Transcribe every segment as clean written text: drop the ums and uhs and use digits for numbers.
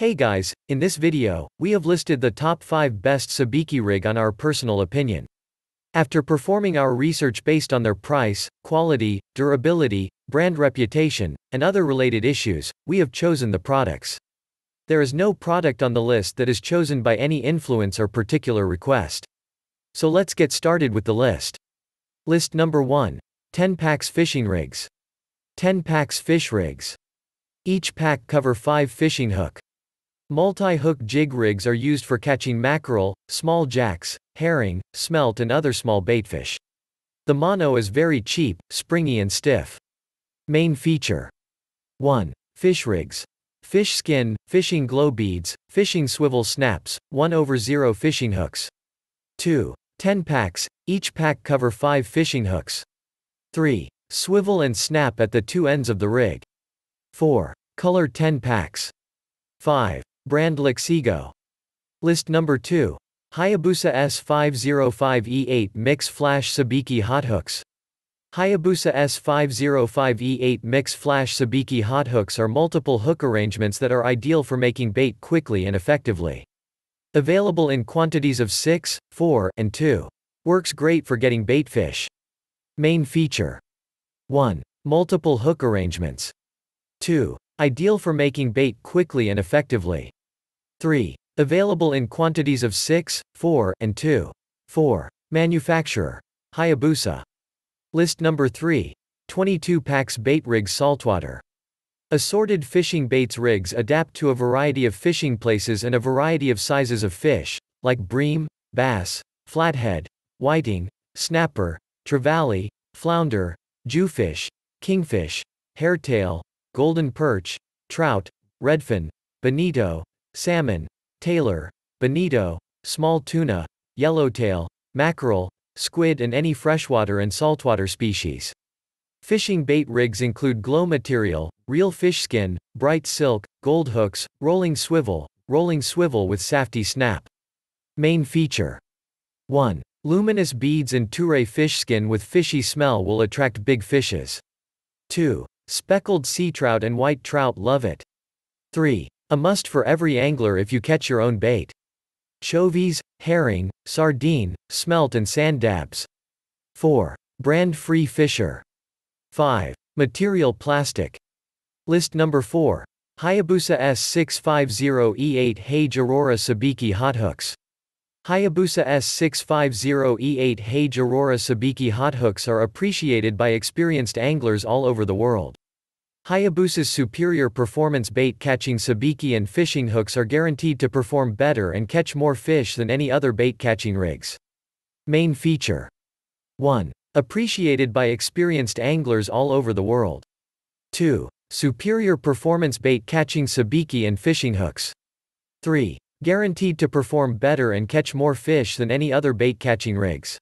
Hey guys, in this video, we have listed the top 5 best Sabiki rig on our personal opinion. After performing our research based on their price, quality, durability, brand reputation, and other related issues, we have chosen the products. There is no product on the list that is chosen by any influence or particular request. So let's get started with the list. List number 1. 10 packs fishing rigs. 10 packs fish rigs. Each pack cover 5 fishing hook. Multi-hook jig rigs are used for catching mackerel, small jacks, herring, smelt and other small baitfish. The mono is very cheap, springy and stiff. Main feature. 1. Fish rigs. Fish skin, fishing glow beads, fishing swivel snaps, 1/0 fishing hooks. 2. 10 packs, each pack cover 5 fishing hooks. 3. Swivel and snap at the 2 ends of the rig. 4. Color 10 packs. 5. Brand Lexigo. List number 2. Hayabusa S505E8 Mix Flash Sabiki Hot Hooks. Hayabusa S505E8 Mix Flash Sabiki Hot Hooks are multiple hook arrangements that are ideal for making bait quickly and effectively. Available in quantities of 6, 4, and 2. Works great for getting bait fish. Main feature. 1. Multiple hook arrangements. 2. Ideal for making bait quickly and effectively. 3. Available in quantities of 6, 4, and 2. 4. Manufacturer. Hayabusa. List number 3. 22 packs bait rigs saltwater. Assorted fishing baits rigs adapt to a variety of fishing places and a variety of sizes of fish, like bream, bass, flathead, whiting, snapper, trevally, flounder, jewfish, kingfish, hairtail, golden perch, trout, redfin, bonito, salmon, tailor, bonito, small tuna, yellowtail, mackerel, squid and any freshwater and saltwater species. Fishing bait rigs include glow material, real fish skin, bright silk, gold hooks, rolling swivel with safety snap. Main feature. 1. Luminous beads and touray fish skin with fishy smell will attract big fishes. 2. Speckled sea trout and white trout love it. 3. A must for every angler if you catch your own bait. Chovies, herring, sardine, smelt and sand dabs. 4. Brand Free Fisher. 5. Material plastic. List number 4. Hayabusa S650E8 Hage Aurora Sabiki Hot Hooks. Hayabusa S650E8 Hage Aurora Sabiki hot hooks are appreciated by experienced anglers all over the world. Hayabusa's superior performance bait catching Sabiki and fishing hooks are guaranteed to perform better and catch more fish than any other bait catching rigs. Main feature. 1. Appreciated by experienced anglers all over the world. 2. Superior performance bait catching Sabiki and fishing hooks. 3. Guaranteed to perform better and catch more fish than any other bait-catching rigs.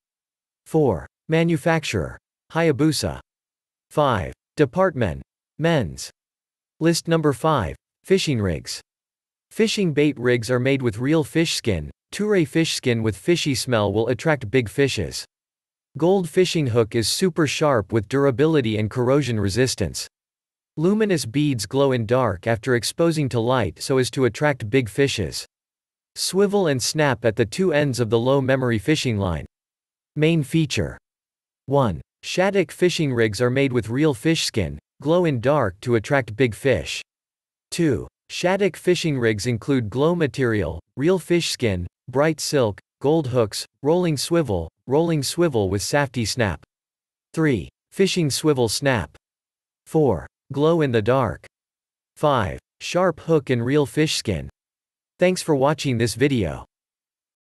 4. Manufacturer. Hayabusa. 5. Department. Men's. List number 5. Fishing rigs. Fishing bait rigs are made with real fish skin. Touray fish skin with fishy smell will attract big fishes. Gold fishing hook is super sharp with durability and corrosion resistance. Luminous beads glow in dark after exposing to light so as to attract big fishes. Swivel and snap at the 2 ends of the low memory fishing line. Main feature. 1. Shaddock fishing rigs are made with real fish skin, glow in dark to attract big fish. 2. Shaddock fishing rigs include glow material, real fish skin, bright silk, gold hooks, rolling swivel with safety snap. 3. Fishing swivel snap. 4. Glow in the dark. 5. Sharp hook and real fish skin. Thanks for watching this video.